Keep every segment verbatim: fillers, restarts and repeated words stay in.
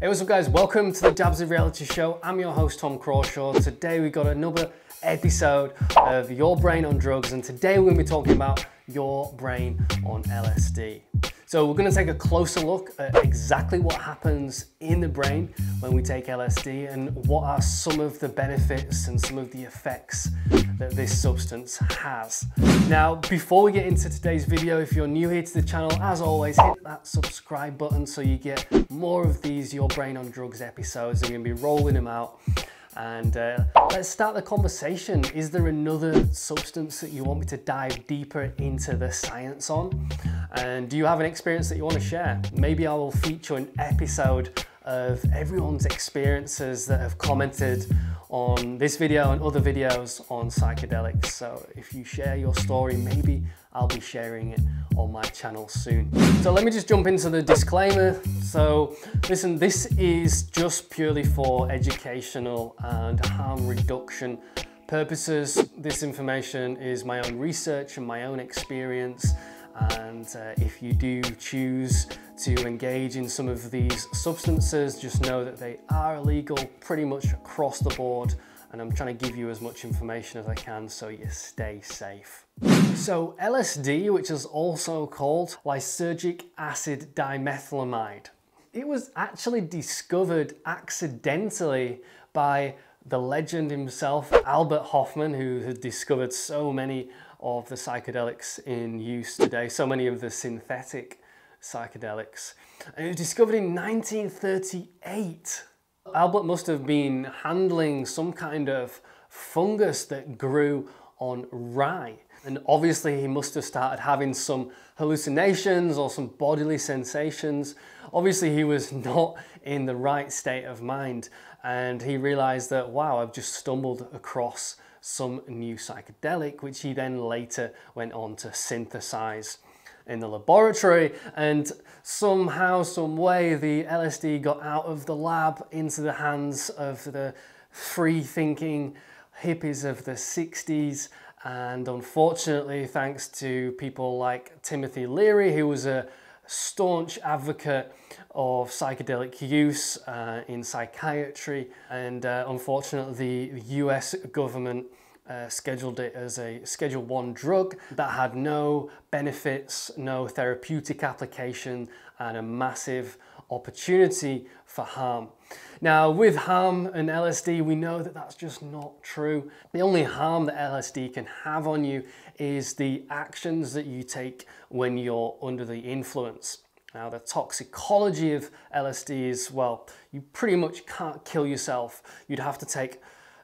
Hey, what's up guys? Welcome to the Dabs of Reality Show. I'm your host, Tom Crawshaw. Today we got another episode of Your Brain on Drugs, and today we're gonna be talking about your brain on L S D. So we're gonna take a closer look at exactly what happens in the brain when we take L S D and what are some of the benefits and some of the effects that this substance has. Now, before we get into today's video, if you're new here to the channel, as always, hit that subscribe button so you get more of these Your Brain on Drugs episodes. We're gonna be rolling them out. And uh, let's start the conversation. Is there another substance that you want me to dive deeper into the science on? And do you have an experience that you want to share? Maybe I will feature an episode of everyone's experiences that have commented on this video and other videos on psychedelics. So if you share your story, maybe I'll be sharing it on my channel soon. So let me just jump into the disclaimer. So listen, this is just purely for educational and harm reduction purposes. This information is my own research and my own experience. And uh, if you do choose to engage in some of these substances, just know that they are illegal pretty much across the board. And I'm trying to give you as much information as I can so you stay safe. So L S D, which is also called lysergic acid dimethylamide, it was actually discovered accidentally by the legend himself, Albert Hofmann, who had discovered so many of the psychedelics in use today, so many of the synthetic psychedelics. And it was discovered in nineteen thirty-eight. Albert must have been handling some kind of fungus that grew on rye. And obviously he must have started having some hallucinations or some bodily sensations. Obviously he was not in the right state of mind. And he realized that, wow, I've just stumbled across some new psychedelic, which he then later went on to synthesize in the laboratory. And somehow, some way, the L S D got out of the lab into the hands of the free-thinking hippies of the sixties. And unfortunately, thanks to people like Timothy Leary, who was a staunch advocate of psychedelic use uh, in psychiatry, and uh, unfortunately the U S government uh, scheduled it as a Schedule One drug that had no benefits, no therapeutic application, and a massive opportunity for harm. Now, with harm and L S D, we know that that's just not true. The only harm that L S D can have on you is the actions that you take when you're under the influence. Now, the toxicology of L S D is, well, you pretty much can't kill yourself. You'd have to take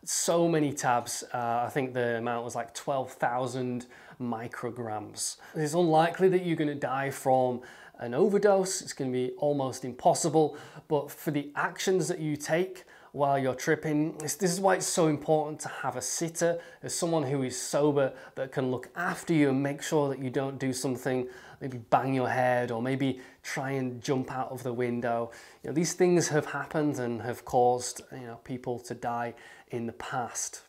so many tabs. Uh, I think the amount was like twelve thousand micrograms. It's unlikely that you're going to die from an overdose. It's going to be almost impossible. But for the actions that you take while you're tripping, this is why it's so important to have a sitter, as someone who is sober that can look after you and make sure that you don't do something, maybe bang your head or maybe try and jump out of the window. You know, these things have happened and have caused, you know, people to die in the past.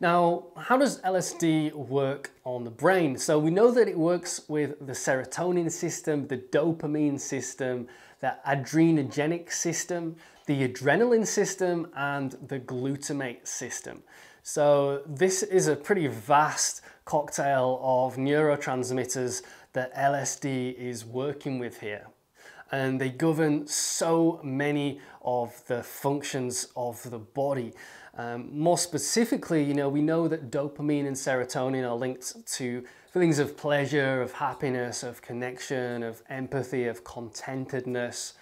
Now, how does L S D work on the brain? So we know that it works with the serotonin system, the dopamine system, the adrenergic system, the adrenaline system, and the glutamate system. So this is a pretty vast cocktail of neurotransmitters that L S D is working with here. And they govern so many of the functions of the body. Um, more specifically, you know, we know that dopamine and serotonin are linked to feelings of pleasure, of happiness, of connection, of empathy, of contentedness.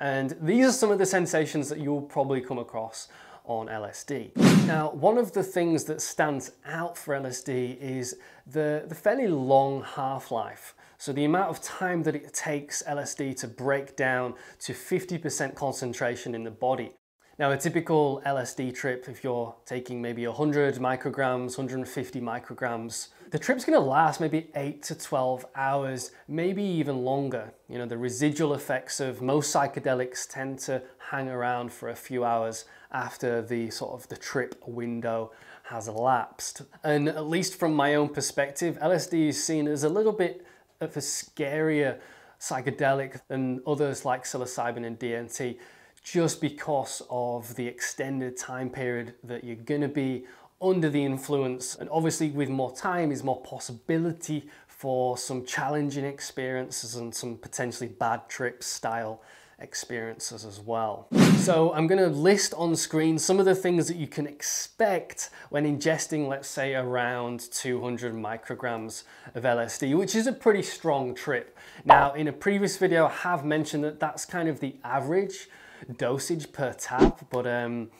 And these are some of the sensations that you'll probably come across on L S D. Now, one of the things that stands out for L S D is the, the fairly long half-life. So the amount of time that it takes L S D to break down to fifty percent concentration in the body. Now, a typical L S D trip, if you're taking maybe one hundred micrograms, one hundred fifty micrograms, the trip's gonna last maybe eight to twelve hours, maybe even longer. You know, the residual effects of most psychedelics tend to hang around for a few hours after the sort of the trip window has elapsed. And at least from my own perspective, L S D is seen as a little bit of a scarier psychedelic than others like psilocybin and D M T. just because of the extended time period that you're going to be under the influence. And obviously with more time is more possibility for some challenging experiences and some potentially bad trip style experiences as well. So I'm going to list on screen some of the things that you can expect when ingesting, let's say, around two hundred micrograms of L S D, which is a pretty strong trip. Now, in a previous video, I have mentioned that that's kind of the average dosage per tab, but um,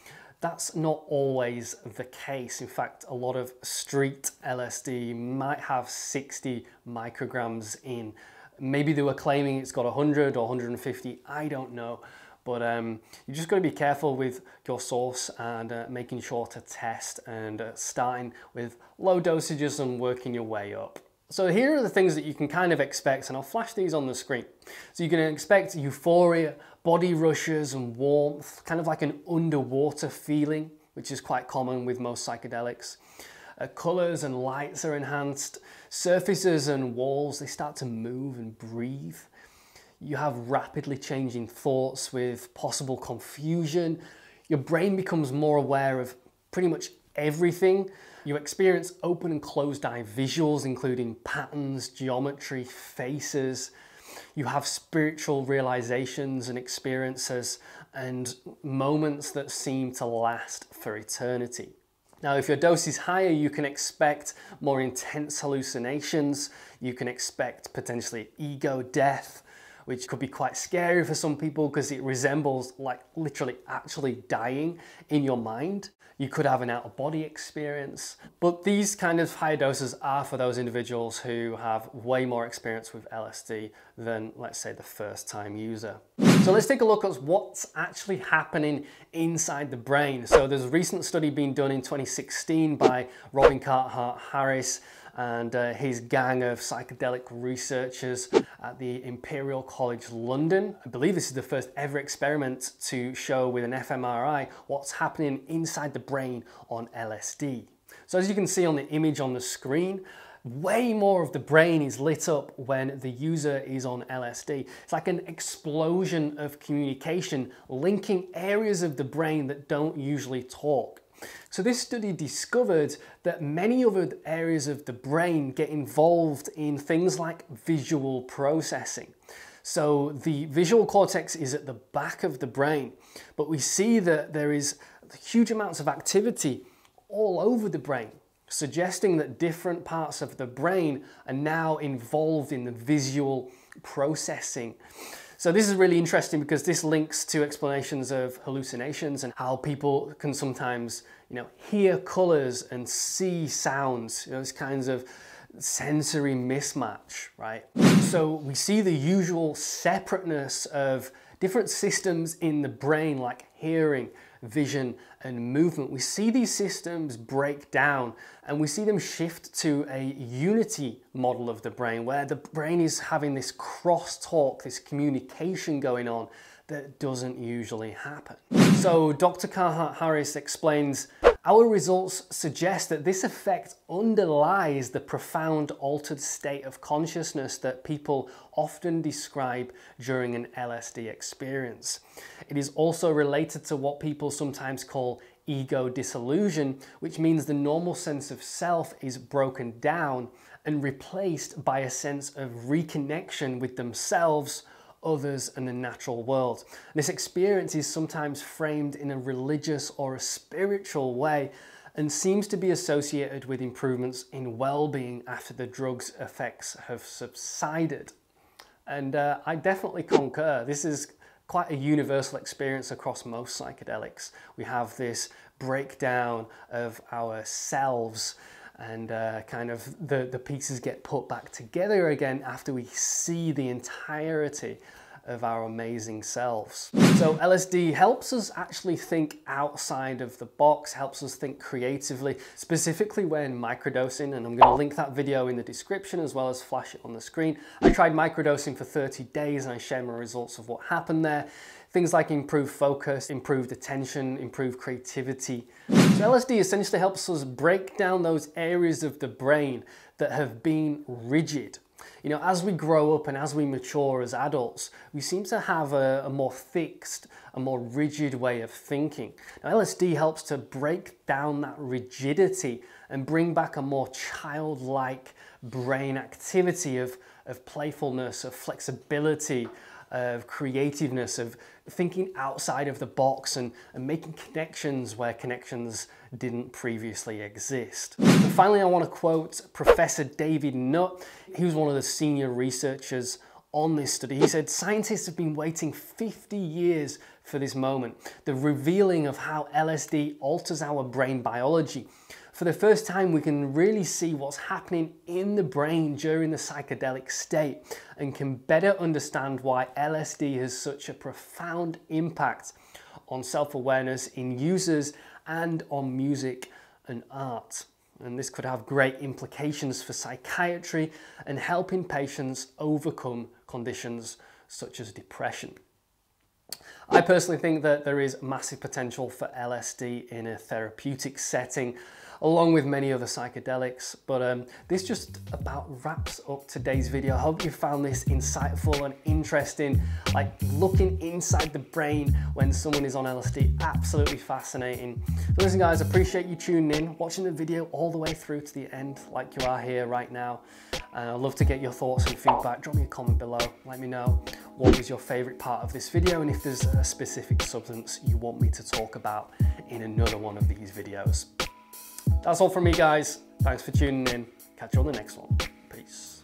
that's not always the case. In fact, a lot of street L S D might have sixty micrograms in. Maybe they were claiming it's got one hundred or one hundred fifty, I don't know. But um, you just got to be careful with your source and uh, making sure to test and uh, starting with low dosages and working your way up. So here are the things that you can kind of expect, and I'll flash these on the screen. So you can expect euphoria, body rushes and warmth, kind of like an underwater feeling, which is quite common with most psychedelics. Uh, colors and lights are enhanced. Surfaces and walls, they start to move and breathe. You have rapidly changing thoughts with possible confusion. Your brain becomes more aware of pretty much everything. You experience open and closed eye visuals, including patterns, geometry, faces. You have spiritual realizations and experiences and moments that seem to last for eternity. Now, if your dose is higher, you can expect more intense hallucinations. You can expect potentially ego death, which could be quite scary for some people because it resembles like literally actually dying in your mind. You could have an out-of-body experience. But these kind of higher doses are for those individuals who have way more experience with L S D than, let's say, the first-time user. So let's take a look at what's actually happening inside the brain. So there's a recent study being done in twenty sixteen by Robin Carhart Harris and uh, his gang of psychedelic researchers at the Imperial College London. I believe this is the first ever experiment to show with an f M R I what's happening inside the brain on L S D. So as you can see on the image on the screen, way more of the brain is lit up when the user is on L S D. It's like an explosion of communication linking areas of the brain that don't usually talk. So this study discovered that many other areas of the brain get involved in things like visual processing. So the visual cortex is at the back of the brain, but we see that there is huge amounts of activity all over the brain, suggesting that different parts of the brain are now involved in the visual processing. So this is really interesting because this links to explanations of hallucinations and how people can sometimes, you know, hear colors and see sounds, you know, those kinds of sensory mismatch, right? So we see the usual separateness of different systems in the brain like hearing, vision and movement. We see these systems break down and we see them shift to a unity model of the brain where the brain is having this cross-talk, this communication going on that doesn't usually happen. So Doctor Carhart Harris explains, our results suggest that this effect underlies the profound altered state of consciousness that people often describe during an L S D experience. It is also related to what people sometimes call ego disillusion, which means the normal sense of self is broken down and replaced by a sense of reconnection with themselves, others and the natural world. And this experience is sometimes framed in a religious or a spiritual way and seems to be associated with improvements in well-being after the drug's effects have subsided. And uh, I definitely concur. This is quite a universal experience across most psychedelics. We have this breakdown of ourselves and uh, kind of the, the pieces get put back together again after we see the entirety of our amazing selves. So L S D helps us actually think outside of the box, helps us think creatively, specifically when microdosing, and I'm gonna link that video in the description as well as flash it on the screen. I tried microdosing for thirty days and I share my results of what happened there. Things like improved focus, improved attention, improved creativity. So L S D essentially helps us break down those areas of the brain that have been rigid. You know, as we grow up and as we mature as adults, we seem to have a, a more fixed, a more rigid way of thinking. Now, L S D helps to break down that rigidity and bring back a more childlike brain activity of, of playfulness, of flexibility, of creativeness, of thinking outside of the box and, and making connections where connections didn't previously exist. And finally, I want to quote Professor David Nutt. He was one of the senior researchers on this study. He said, "Scientists have been waiting fifty years for this moment, the revealing of how L S D alters our brain biology. For the first time, we can really see what's happening in the brain during the psychedelic state and can better understand why L S D has such a profound impact on self-awareness in users and on music and art. And this could have great implications for psychiatry and helping patients overcome conditions such as depression." I personally think that there is massive potential for L S D in a therapeutic setting, along with many other psychedelics, but um, this just about wraps up today's video. I hope you found this insightful and interesting. Like, looking inside the brain when someone is on L S D, absolutely fascinating. So listen guys, appreciate you tuning in, watching the video all the way through to the end like you are here right now. Uh, I'd love to get your thoughts and feedback. Drop me a comment below, let me know what was your favorite part of this video and if there's a specific substance you want me to talk about in another one of these videos. That's all from me, guys. Thanks for tuning in. Catch you on the next one. Peace.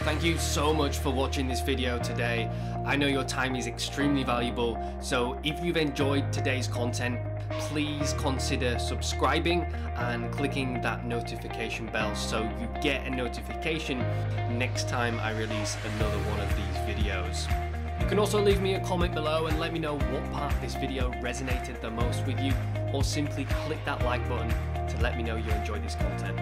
Thank you so much for watching this video today. I know your time is extremely valuable, so if you've enjoyed today's content, please consider subscribing and clicking that notification bell so you get a notification next time I release another one of these videos. You can also leave me a comment below and let me know what part of this video resonated the most with you, or simply click that like button to let me know you enjoyed this content.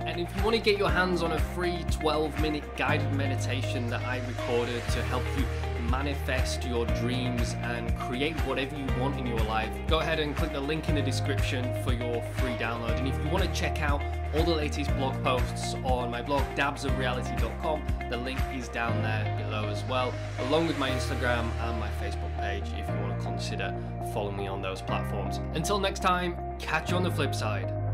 And if you want to get your hands on a free twelve minute guided meditation that I recorded to help you manifest your dreams and create whatever you want in your life, go ahead and click the link in the description for your free download. And if you want to check out all the latest blog posts on my blog, dabs of reality dot com, the link is down there below as well, along with my Instagram and my Facebook page if you want to consider following me on those platforms. Until next time, catch you on the flip side.